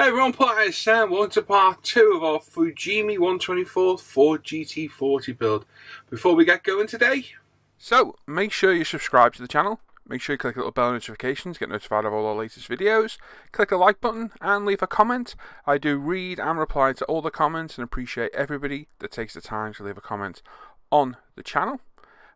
Hey everyone, it's Sam. Welcome to part 2 of our Fujimi 124 Ford GT40 build. Before we get going today, so make sure you subscribe to the channel, make sure you click the little bell notifications, get notified of all our latest videos, click the like button and leave a comment. I do read and reply to all the comments and appreciate everybody that takes the time to leave a comment on the channel.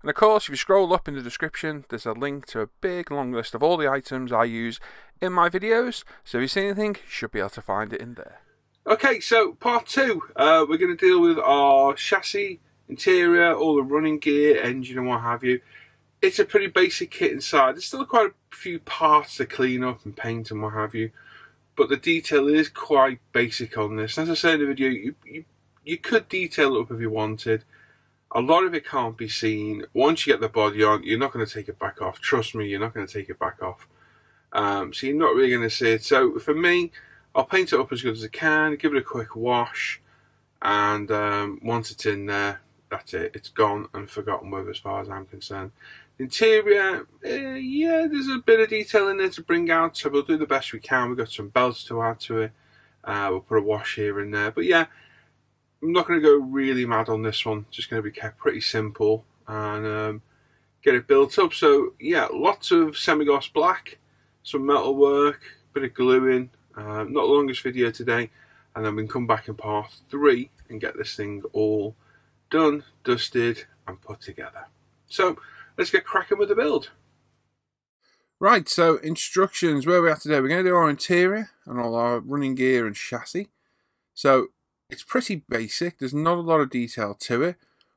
And of course, if you scroll up in the description, there's a link to a big long list of all the items I use in my videos. So if you see anything, you should be able to find it in there. Okay, so part 2, we're going to deal with our chassis, interior, all the running gear, engine and what have you. It's a pretty basic kit inside. There's still quite a few parts to clean up and paint and what have you. But the detail is quite basic on this. As I say in the video, you could detail it up if you wanted. A lot of it can't be seen. Once you get the body on, you're not going to take it back off. Trust me, you're not going to take it back off. So you're not really going to see it. So for me, I'll paint it up as good as I can, give it a quick wash, and once it's in there, that's it. It's gone and forgotten with as far as I'm concerned. The interior, yeah, there's a bit of detail in there to bring out, so we'll do the best we can. We've got some belts to add to it. We'll put a wash here and there, but yeah. I'm not going to go really mad on this one, just going to be kept pretty simple and get it built up. So yeah, lots of semi-gloss black, some metal work, a bit of gluing, not the longest video today, and then we can come back in part 3 and get this thing all done, dusted and put together. So let's get cracking with the build. Right, so instructions, where we are today, we're going to do our interior and all our running gear and chassis. So it's pretty basic, there's not a lot of detail to it,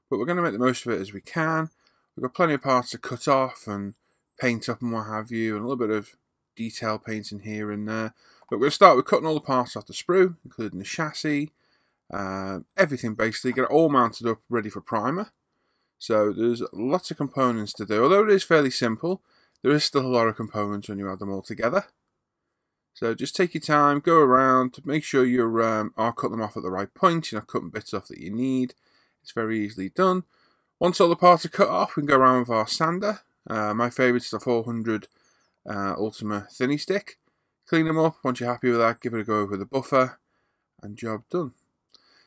but we're going to make the most of it as we can. We've got plenty of parts to cut off and paint up and what have you, and a little bit of detail painting here and there. But we're going to start with cutting all the parts off the sprue, including the chassis, everything basically, get it all mounted up ready for primer. So there's lots of components to do, although it is fairly simple, there is still a lot of components when you add them all together. So just take your time, go around, make sure you are cutting them off at the right point, you're not cutting bits off that you need. It's very easily done. Once all the parts are cut off, we can go around with our sander. My favourite is the 400 Ultima Thinny Stick. Clean them up, once you're happy with that, give it a go over the buffer, and job done.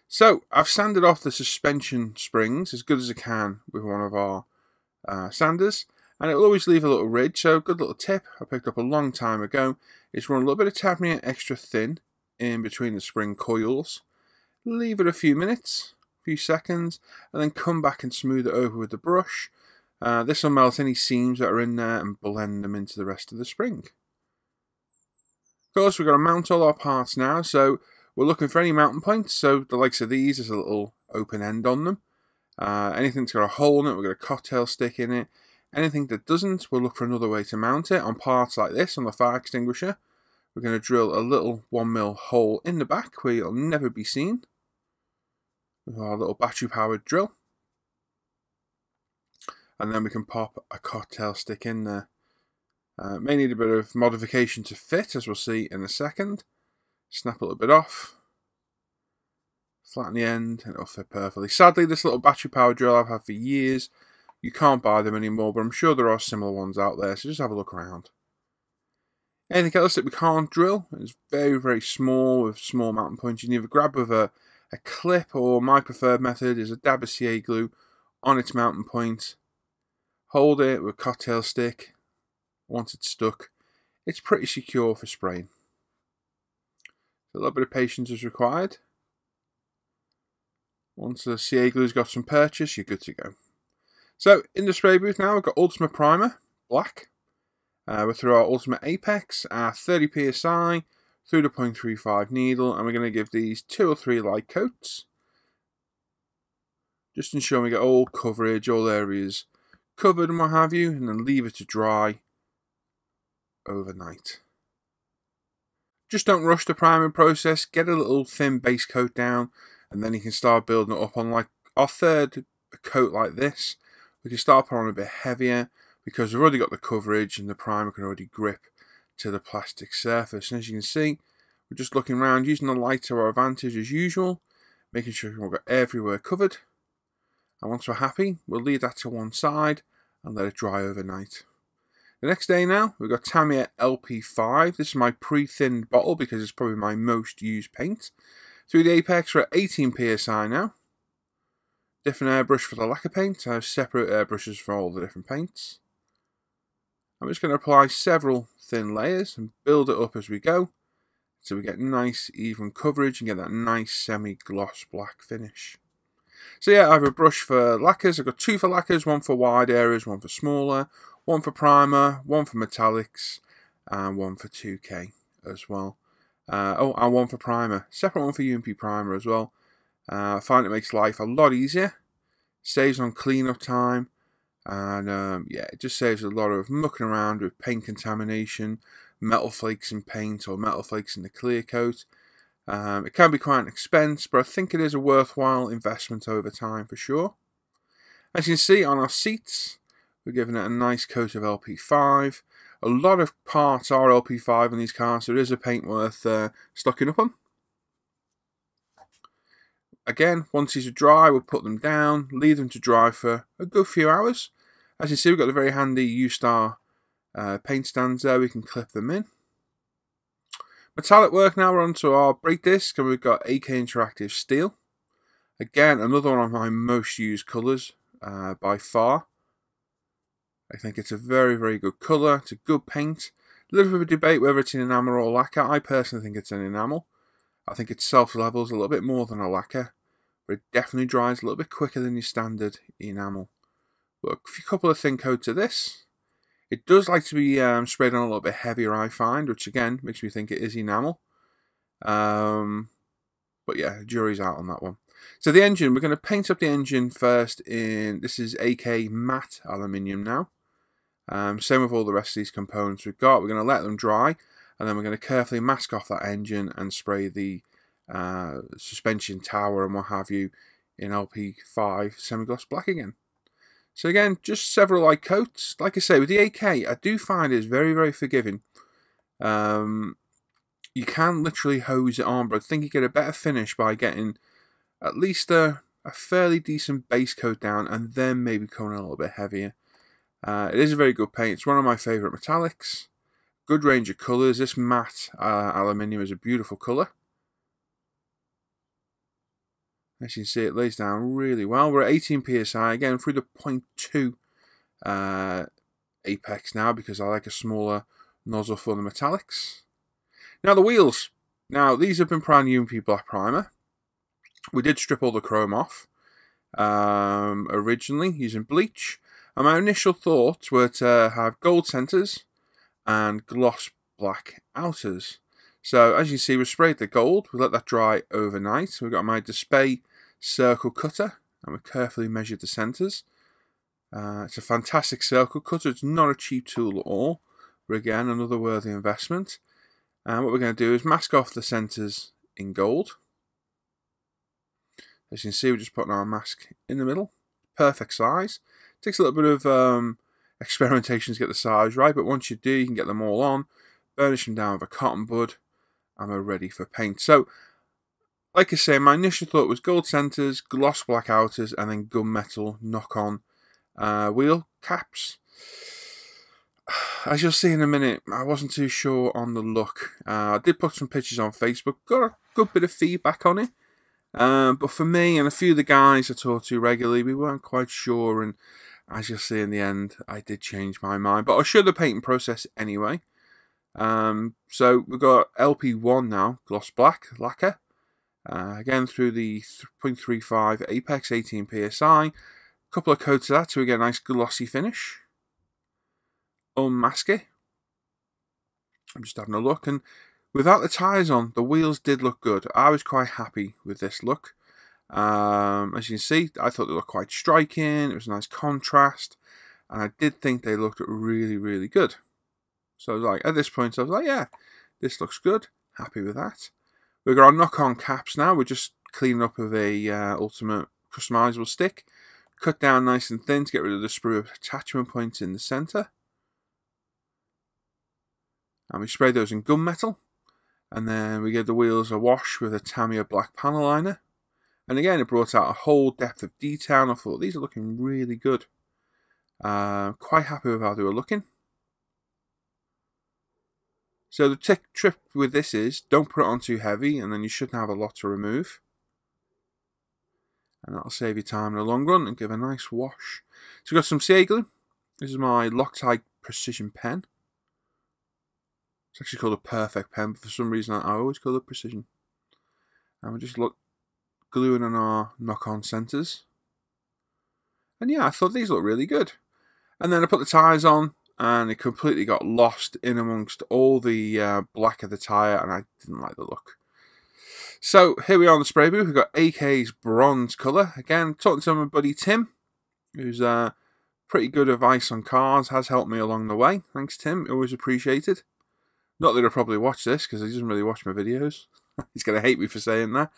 So, I've sanded off the suspension springs as good as I can with one of our sanders. And it'll always leave a little ridge, so good little tip I picked up a long time ago is run a little bit of Tamiya extra thin in between the spring coils, leave it a few minutes, a few seconds, and then come back and smooth it over with the brush. This will melt any seams that are in there and blend them into the rest of the spring. Of course, we're going to mount all our parts now, so we're looking for any mounting points, so the likes of these is a little open end on them. Anything that's got a hole in it, we've got a cocktail stick in it. Anything that doesn't, we'll look for another way to mount it. On parts like this, on the fire extinguisher, we're going to drill a little 1mm hole in the back where it'll never be seen with our little battery-powered drill. And then we can pop a cocktail stick in there. May need a bit of modification to fit, as we'll see in a second. Snap a little bit off. Flatten the end, and it'll fit perfectly. Sadly, this little battery-powered drill I've had for years. You can't buy them anymore, but I'm sure there are similar ones out there, so just have a look around. Anything else that we can't drill is very, very small with small mounting points. You can either grab with a clip, or my preferred method is a dab of CA glue on its mounting point. Hold it with a cocktail stick. Once it's stuck, it's pretty secure for spraying. A little bit of patience is required. Once the CA glue's got some purchase, you're good to go. So, in the spray booth now, we've got Ultima Primer, black. We're through our Ultima Apex, our 30 PSI, through the 0.35 needle, and we're going to give these 2 or 3 light coats. Just ensuring we get all coverage, all areas covered and what have you, and then leave it to dry overnight. Just don't rush the priming process, get a little thin base coat down, and then you can start building it up on like our third coat like this. We can start putting on a bit heavier because we've already got the coverage and the primer can already grip to the plastic surface. And as you can see, we're just looking around, using the light to our advantage as usual, making sure we've got everywhere covered. And once we're happy, we'll leave that to one side and let it dry overnight. The next day now, we've got Tamiya LP5. This is my pre-thinned bottle because it's probably my most used paint. Through the Apex, we're at 18 psi now. Different airbrush for the lacquer paint. I have separate airbrushes for all the different paints. I'm just going to apply several thin layers and build it up as we go, so we get nice even coverage and get that nice semi-gloss black finish. So yeah, I have a brush for lacquers. I've got two for lacquers, one for wide areas, one for smaller, one for primer, one for metallics, and one for 2K as well. And one for primer. Separate one for UMP primer as well. I find it makes life a lot easier. Saves on cleanup time. And yeah, it just saves a lot of mucking around with paint contamination, metal flakes in paint or metal flakes in the clear coat. It can be quite an expense, but I think it is a worthwhile investment over time for sure. As you can see on our seats, we're giving it a nice coat of LP5. A lot of parts are LP5 on these cars, so it is a paint worth stocking up on. Again, once these are dry, we'll put them down, leave them to dry for a good few hours. As you see, we've got the very handy U-Star paint stands there, we can clip them in. Metallic work now, we're onto our brake disc, and we've got AK Interactive Steel. Again, another one of my most used colours by far. I think it's a very, very good colour, it's a good paint. A little bit of a debate whether it's an enamel or a lacquer. I personally think it's an enamel. I think it self-levels a little bit more than a lacquer, but it definitely dries a little bit quicker than your standard enamel. But a couple of thin coats of this. It does like to be sprayed on a little bit heavier, I find, which again makes me think it is enamel. But yeah, jury's out on that one. So the engine, we're going to paint up the engine first in, this is AK matte aluminium now. Same with all the rest of these components we've got. We're going to let them dry, and then we're going to carefully mask off that engine and spray the suspension tower and what have you in LP5 semi-gloss black again. So again, just several light coats. Like I say, with the AK, I do find it's very, very forgiving. You can literally hose it on, but I think you get a better finish by getting at least a fairly decent base coat down and then maybe coming a little bit heavier. It is a very good paint. It's one of my favourite metallics. Good range of colours. This matte aluminium is a beautiful colour. As you can see, it lays down really well. We're at 18 psi again through the 0.2 Apex now because I like a smaller nozzle for the metallics. Now the wheels. Now these have been primed UMP black primer. We did strip all the chrome off originally using bleach, and my initial thoughts were to have gold centres and gloss black outers. So as you can see, we sprayed the gold, we let that dry overnight. So we've got my display circle cutter and we carefully measured the centres. It's a fantastic circle cutter, it's not a cheap tool at all, but again, another worthy investment. And what we're going to do is mask off the centres in gold. As you can see, we're just putting our mask in the middle, perfect size. Takes a little bit of experimentation to get the size right, but once you do, you can get them all on, burnish them down with a cotton bud, and we're ready for paint. So, like I say, my initial thought was gold centres, gloss black outers, and then gunmetal knock-on wheel caps. As you'll see in a minute, I wasn't too sure on the look. I did put some pictures on Facebook, got a good bit of feedback on it. But for me and a few of the guys I talk to regularly, we weren't quite sure, and as you'll see in the end, I did change my mind. But I'll show the painting process anyway. So we've got LP1 now, gloss black, lacquer. Again, through the 0.35 Apex, 18 psi. A couple of coats of that so we get a nice glossy finish. Unmask it. I'm just having a look, and without the tyres on, the wheels did look good. I was quite happy with this look. As you can see, I thought they looked quite striking. It was a nice contrast. And I did think they looked really, really good. So I was like, at this point, I was like, yeah, this looks good. Happy with that. We've got our knock-on caps now. We're just cleaning up with a Ultimate Customizable Stick. Cut down nice and thin to get rid of the sprue attachment points in the centre. And we spray those in gunmetal. And then we gave the wheels a wash with a Tamiya black panel liner. And again, it brought out a whole depth of detail. And I thought, these are looking really good. Quite happy with how they were looking. So the trick with this is don't put it on too heavy, and then you shouldn't have a lot to remove. And that'll save you time in the long run and give a nice wash. So we've got some Seagull glue. This is my Loctite Precision Pen. It's actually called a Perfect Pen, but for some reason I always call it Precision. And we're just gluing on our knock-on centres. And yeah, I thought these looked really good. And then I put the tyres on, and it completely got lost in amongst all the black of the tyre, and I didn't like the look. So here we are on the spray booth. We've got AK's bronze colour. Again, talking to my buddy Tim, who's pretty good advice on cars, has helped me along the way. Thanks, Tim. Always appreciated. Not that he'll probably watch this, because he doesn't really watch my videos. He's going to hate me for saying that.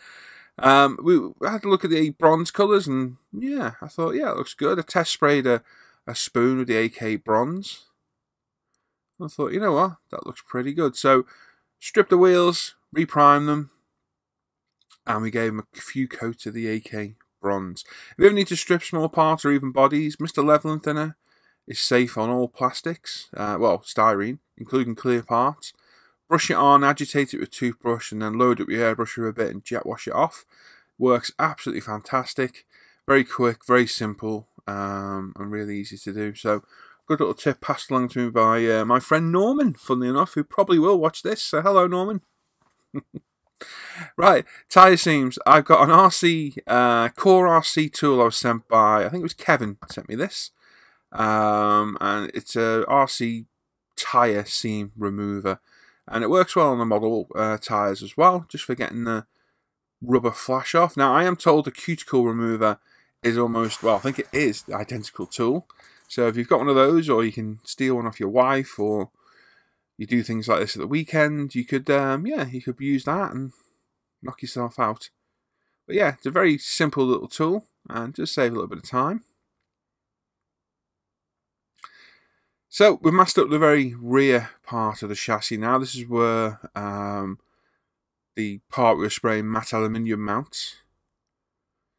We had a look at the bronze colours, and yeah, I thought, yeah, it looks good. I test sprayed a spoon with the AK bronze. I thought, you know what, that looks pretty good. So, stripped the wheels, reprimed them, and we gave them a few coats of the AK bronze. If you ever need to strip small parts or even bodies, Mr. Level and Thinner is safe on all plastics, well, styrene, including clear parts. Brush it on, agitate it with a toothbrush, and then load up your airbrush for a bit and jet wash it off. Works absolutely fantastic. Very quick, very simple, and really easy to do. So, good little tip passed along to me by my friend Norman, funnily enough, who probably will watch this. So, hello, Norman. Right, tyre seams. I've got an RC, core RC tool I was sent by, I think it was Kevin sent me this. And it's a RC tyre seam remover. And it works well on the model tyres as well, just for getting the rubber flash off. Now, I am told the cuticle remover is almost, well, I think it is the identical tool. So if you've got one of those, or you can steal one off your wife, or you do things like this at the weekend, you could, yeah, you could use that and knock yourself out. But yeah, it's a very simple little tool, and just save a little bit of time. So we've masked up the very rear part of the chassis now. This is where the part we were spraying matte aluminium mounts.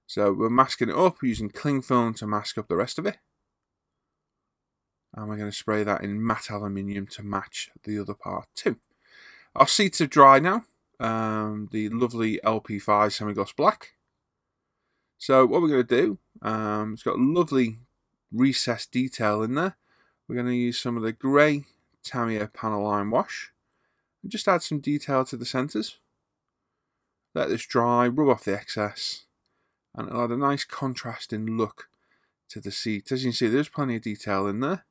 So we're masking it up using cling film to mask up the rest of it. And we're going to spray that in matte aluminium to match the other part too. Our seats are dry now. The lovely LP5 semi-gloss black. So what we're going to do, it's got lovely recessed detail in there. We're going to use some of the grey Tamiya panel line wash and just add some detail to the centres. Let this dry, rub off the excess, and it'll add a nice contrasting look to the seat. As you can see, there's plenty of detail in there.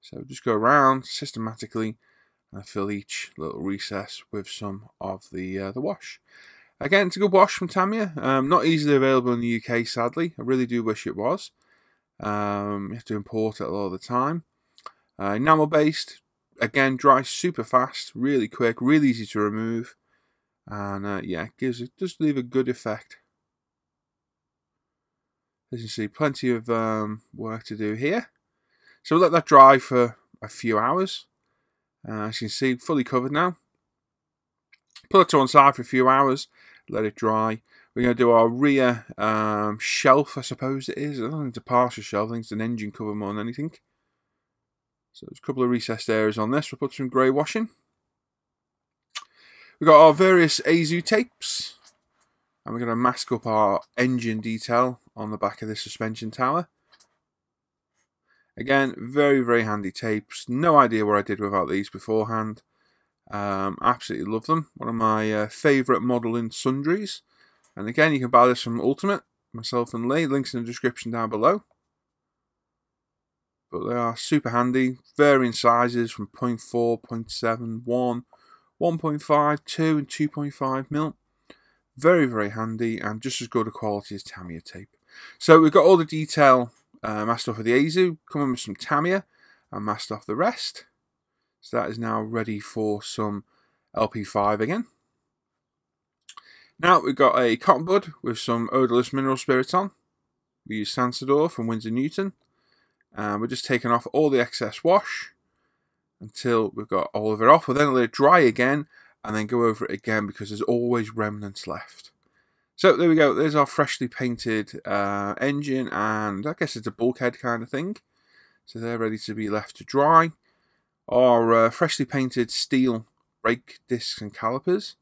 So just go around systematically and fill each little recess with some of the wash. Again, it's a good wash from Tamiya. Not easily available in the UK, sadly. I really do wish it was. You have to import it a lot of the time. Enamel based, again, dries super fast, really quick, really easy to remove, and yeah, it does leave a good effect. As you see, plenty of work to do here. So we'll let that dry for a few hours. As you can see, fully covered now. Put it to one side for a few hours, let it dry. We're going to do our rear shelf, I suppose it is. I don't think it's a partial shelf, I think it's an engine cover more than anything. So there's a couple of recessed areas on this. We'll put some grey washing. We've got our various ASU tapes. And we're going to mask up our engine detail on the back of this suspension tower. Again, very, very handy tapes. No idea what I did without these beforehand. Absolutely love them. One of my favourite modelling sundries. And again, you can buy this from Ultimate, myself and Lee. Links in the description down below. But they are super handy. Varying sizes from 0.4, 0.7, 1, 1.5, 2 and 2.5 mil. Very, very handy and just as good a quality as Tamiya tape. So we've got all the detail masked off of the ASU. Coming with some Tamiya and masked off the rest. So that is now ready for some LP5 again. Now we've got a cotton bud with some odorless mineral spirits on. We use Sansador from Windsor Newton. And we're just taking off all the excess wash until we've got all of it off. We'll then let it dry again and then go over it again because there's always remnants left. So there we go. There's our freshly painted engine, and I guess it's a bulkhead kind of thing. So they're ready to be left to dry. are freshly painted steel brake discs and calipers,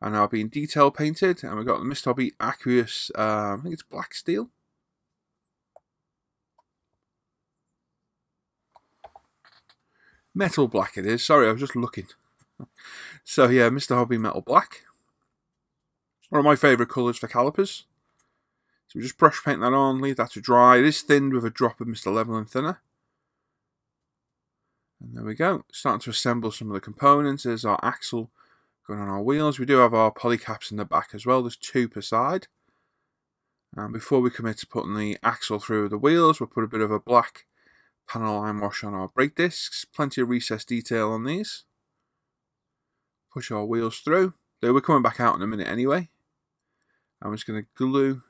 and are being detail painted. And we've got the Mr. Hobby Aqueous, I think it's black steel. Metal black it is. Sorry, I was just looking. So yeah, Mr. Hobby Metal Black. One of my favourite colours for calipers. So we just brush paint that on, leave that to dry. It is thinned with a drop of Mr. Level and thinner. And there we go. Starting to assemble some of the components. There's our axle going on our wheels. We do have our polycaps in the back as well. There's two per side. And before we commit to putting the axle through the wheels, we'll put a bit of a black panel line wash on our brake discs. Plenty of recessed detail on these. Push our wheels through. They were coming back out in a minute anyway. I'm just going to glue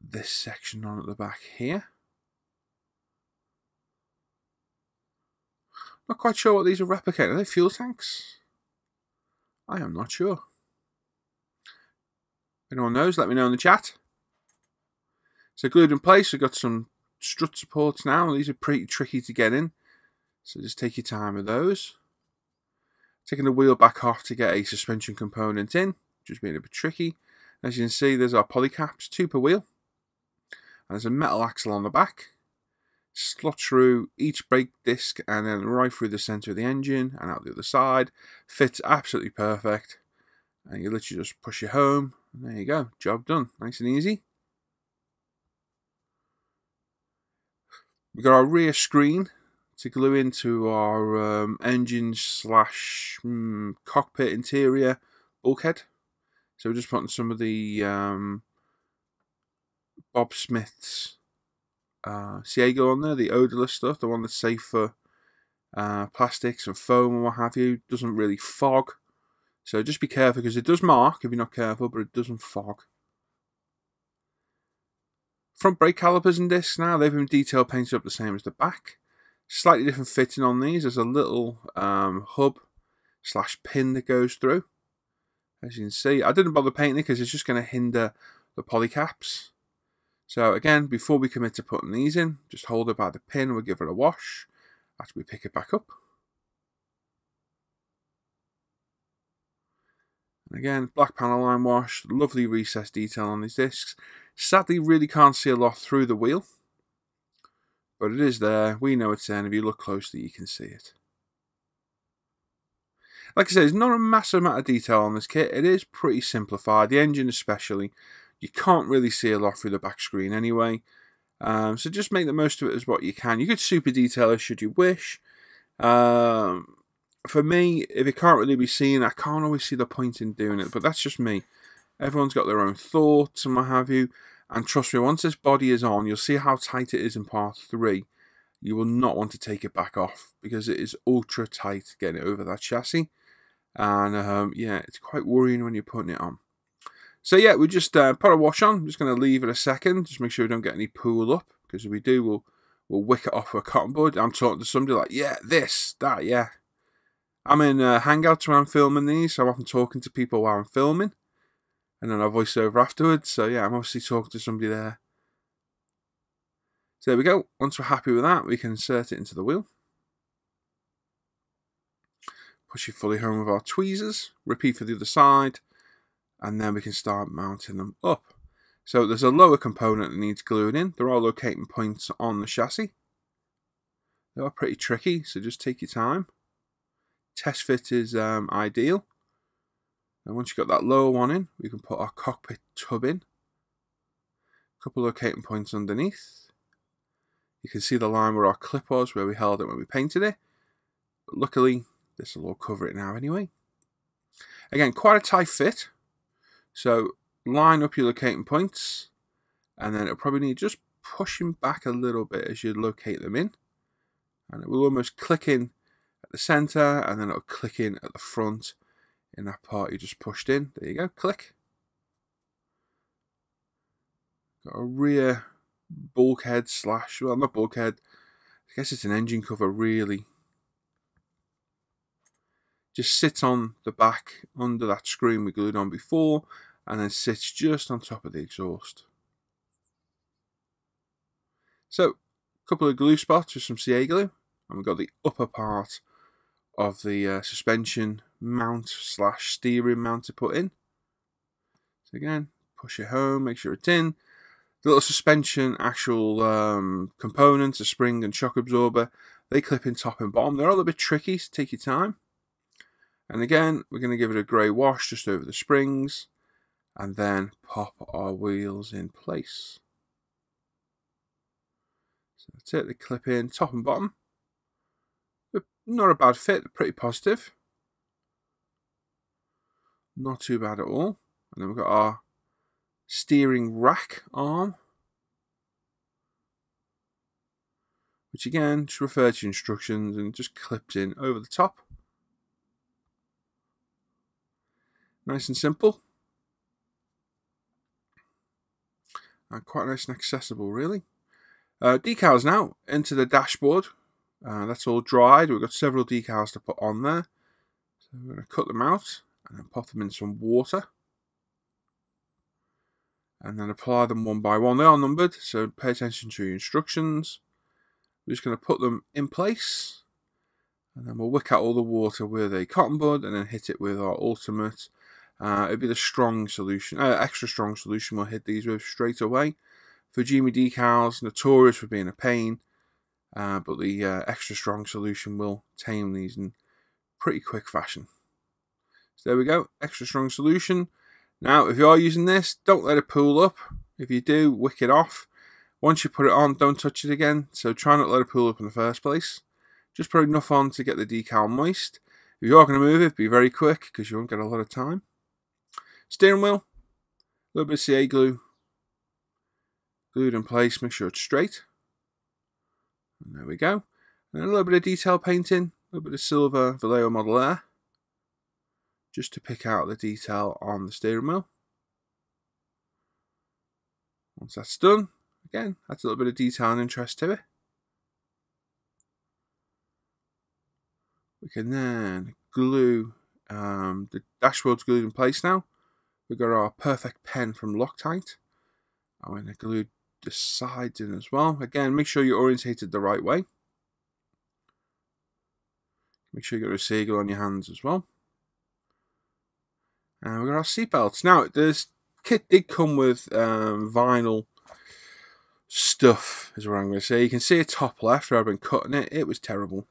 this section on at the back here. Not quite sure what these are replicating. Are they fuel tanks? I am not sure. If anyone knows, let me know in the chat. So glued in place. We've got some strut supports now. These are pretty tricky to get in, so just take your time with those. Taking the wheel back off to get a suspension component in, just being a bit tricky. As you can see, there's our polycaps, two per wheel. And there's a metal axle on the back. Slot through each brake disc and then right through the centre of the engine and out the other side. Fits absolutely perfect. And you literally just push it home. And there you go, job done. Nice and easy. We've got our rear screen to glue into our engine / cockpit interior bulkhead. So we're just putting some of the Bob Smith's Seagull on there, the odourless stuff, the one that's safe for plastics and foam and what have you. Doesn't really fog. So just be careful because it does mark if you're not careful, but it doesn't fog. Front brake calipers and discs now, they've been detail painted up the same as the back. Slightly different fitting on these. There's a little hub / pin that goes through. As you can see, I didn't bother painting it because it's just going to hinder the polycaps. So again, before we commit to putting these in, just hold it by the pin. We'll give it a wash after we pick it back up. And again, black panel line wash. Lovely recessed detail on these discs. Sadly, really can't see a lot through the wheel, but it is there. We know it's there, and if you look closely, you can see it. Like I said, there's not a massive amount of detail on this kit. It is pretty simplified. The engine especially. You can't really see a lot through the back screen anyway. So just make the most of it as what you can. You could super detail it should you wish. For me, if it can't really be seen, I can't always see the point in doing it. But that's just me. Everyone's got their own thoughts and what have you. And trust me, once this body is on, you'll see how tight it is in part 3. You will not want to take it back off because it is ultra tight getting it over that chassis. And yeah, it's quite worrying when you're putting it on. So yeah, we just put a wash on. I'm just going to leave it a second. Just make sure we don't get any pool up. Because if we do, we'll wick it off with a cotton bud. I'm talking to somebody like, yeah, this, that, yeah. I'm in Hangouts when I'm filming these. So I'm often talking to people while I'm filming. And then I voice over afterwards. So yeah, I'm obviously talking to somebody there. So there we go. Once we're happy with that, we can insert it into the wheel. Push it fully home with our tweezers. Repeat for the other side. And then we can start mounting them up. So there's a lower component that needs gluing in. There are locating points on the chassis. They are pretty tricky, so just take your time. Test fit is ideal. And once you've got that lower one in, we can put our cockpit tub in. A couple locating points underneath. You can see the line where our clip was, where we held it when we painted it. But luckily, this will all cover it now anyway. Again, quite a tight fit. So line up your locating points. And then it'll probably need just pushing back a little bit as you locate them in. And it will almost click in at the centre, and then it'll click in at the front. In that part you just pushed in. There you go, click. Got a rear bulkhead / well, not bulkhead, I guess it's an engine cover really. Just sits on the back under that screen we glued on before, and then sits just on top of the exhaust. So a couple of glue spots with some CA glue, and we've got the upper part of the suspension mount slash steering mount to put in. So again, push it home, make sure it's in. The little suspension actual components, a spring and shock absorber, they clip in top and bottom. They're a little bit tricky, so take your time. And again, we're going to give it a grey wash just over the springs and then pop our wheels in place. So that's it, they clip in top and bottom. They're not a bad fit, they're pretty positive. Not too bad at all. And then we've got our steering rack arm, which again, just refer to instructions and just clips in over the top. Nice and simple. And quite nice and accessible, really. Decals now, into the dashboard. That's all dried. We've got several decals to put on there. So we're going to cut them out and then pop them in some water. And then apply them one by one. They are numbered, so pay attention to your instructions. We're just going to put them in place. And then we'll wick out all the water with a cotton bud and then hit it with our Ultimate. It'd be the strong solution, extra strong solution we'll hit these with straight away. Fujimi decals, notorious for being a pain, but the extra strong solution will tame these in pretty quick fashion. So there we go, extra strong solution. Now, if you are using this, don't let it pool up. If you do, wick it off. Once you put it on, don't touch it again. So try not to let it pool up in the first place. Just put enough on to get the decal moist. If you are going to move it, be very quick because you won't get a lot of time. Steering wheel, a little bit of CA glue, glued in place, make sure it's straight. And there we go. And a little bit of detail painting, a little bit of silver Vallejo Model Air, just to pick out the detail on the steering wheel. Once that's done, again, that's a little bit of detail and interest to it. We can then glue, the dashboard's glued in place now. We've got our perfect pen from Loctite. I'm going to glue the sides in as well. Again, make sure you're orientated the right way. Make sure you've got a Seagull on your hands as well. And we've got our seatbelts. Now, this kit did come with vinyl stuff, is what I'm going to say. You can see it top left where I've been cutting it. It was terrible.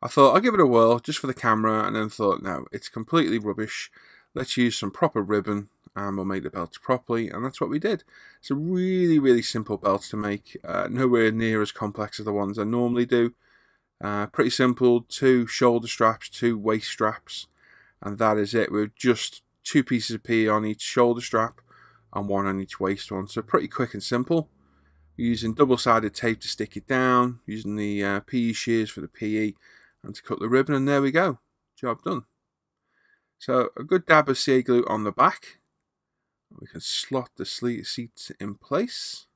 I thought I'll give it a whirl just for the camera, and then thought, no, it's completely rubbish. Let's use some proper ribbon and we'll make the belts properly, and that's what we did. It's a really, really simple belt to make, nowhere near as complex as the ones I normally do. Pretty simple, 2 shoulder straps, 2 waist straps, and that is it. We're just 2 pieces of PE on each shoulder strap and 1 on each waist one, so pretty quick and simple. We're using double-sided tape to stick it down, using the PE shears for the PE, and to cut the ribbon, and there we go, job done. So a good dab of CA glue on the back. We can slot the seats in place,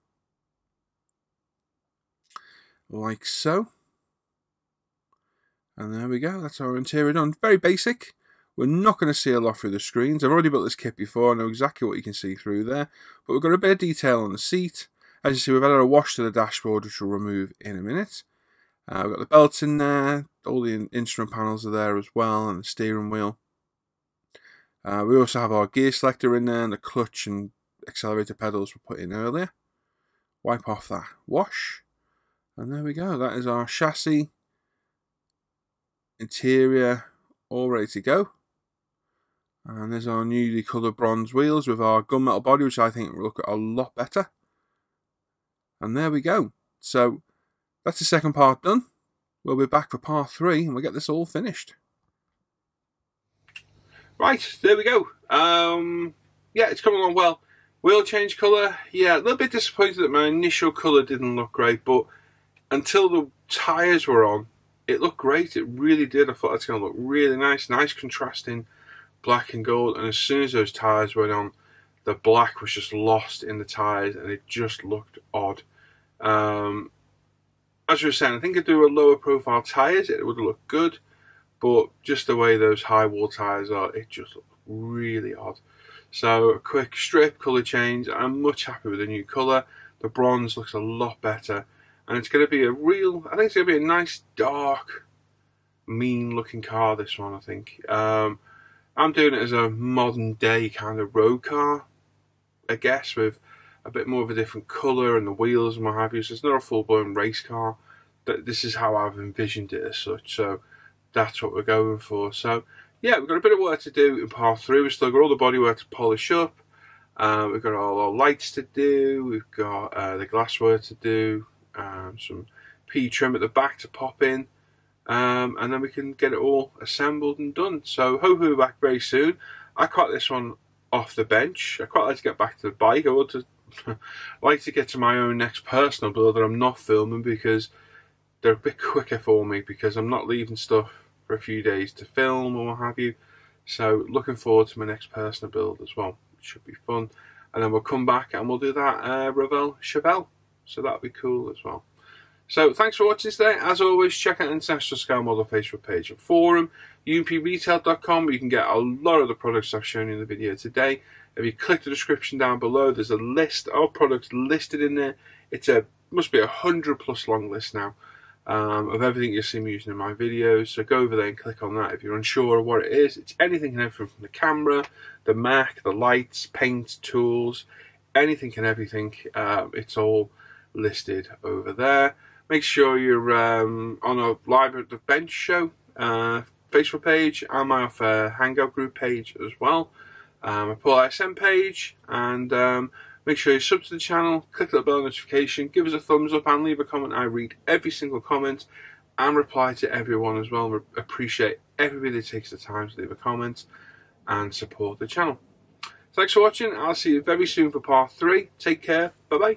like so. And there we go, that's our interior done. Very basic. We're not going to see a lot through the screens. I've already built this kit before, I know exactly what you can see through there. But we've got a bit of detail on the seat. As you see, we've added a wash to the dashboard, which we'll remove in a minute. We've got the belts in there, all the instrument panels are there as well, and the steering wheel. We also have our gear selector in there, and the clutch and accelerator pedals were put in earlier. Wipe off that wash, and there we go. That is our chassis, interior, all ready to go. And there's our newly coloured bronze wheels with our gunmetal body, which I think will look a lot better. And there we go. So that's the second part done. We'll be back for part 3 and we'll get this all finished. Right, there we go. Yeah, it's coming along well. Wheel change colour. Yeah, a little bit disappointed that my initial colour didn't look great, but until the tyres were on, it looked great. It really did. I thought it's going to look really nice. Nice contrasting black and gold. And as soon as those tyres went on, the black was just lost in the tyres and it just looked odd. As we were saying, I think I'd do a lower profile tyres, it would look good, but just the way those high wall tyres are, it just looked really odd. So a quick strip, colour change. I'm much happy with the new colour. The bronze looks a lot better, And it's going to be a real, I think it's going to be a nice, dark, mean looking car, this one, I think. I'm doing it as a modern day kind of road car, I guess, with a bit more of a different colour and the wheels and what have you. So it's not a full-blown race car. This is how I've envisioned it as such, so that's what we're going for. So yeah, we've got a bit of work to do in part three. We've still got all the bodywork to polish up. We've got all our lights to do. We've got the glassware to do. Some PE trim at the back to pop in. And then we can get it all assembled and done. So hopefully we're back very soon. I caught this one off the bench. I quite like to get back to the bike. I would to like to get to my own next personal build that I'm not filming, because they're a bit quicker for me, because I'm not leaving stuff for a few days to film or what have you. So looking forward to my next personal build as well. It should be fun. And then we'll come back and we'll do that Revell Chevelle. So that'll be cool as well. So thanks for watching today. As always, check out International Scale Model Facebook page and forum, UMPretail.com, where you can get a lot of the products I've shown you in the video today. If you click the description down below, there's a list of products listed in there. It's a must be 100+ long list now of everything you'll see me using in my videos. So go over there and click on that if you're unsure of what it is. It's anything and everything from the camera, the Mac, the lights, paint, tools, anything and everything. It's all listed over there. Make sure you're on a Live at the Bench show Facebook page, and my Hangout group page as well, a Paul-ISM page, and make sure you sub to the channel, click the bell notification, give us a thumbs up and leave a comment. I read every single comment and reply to everyone as well. Appreciate everybody that takes the time to leave a comment and support the channel. Thanks for watching. I'll see you very soon for part 3. Take care. Bye-bye.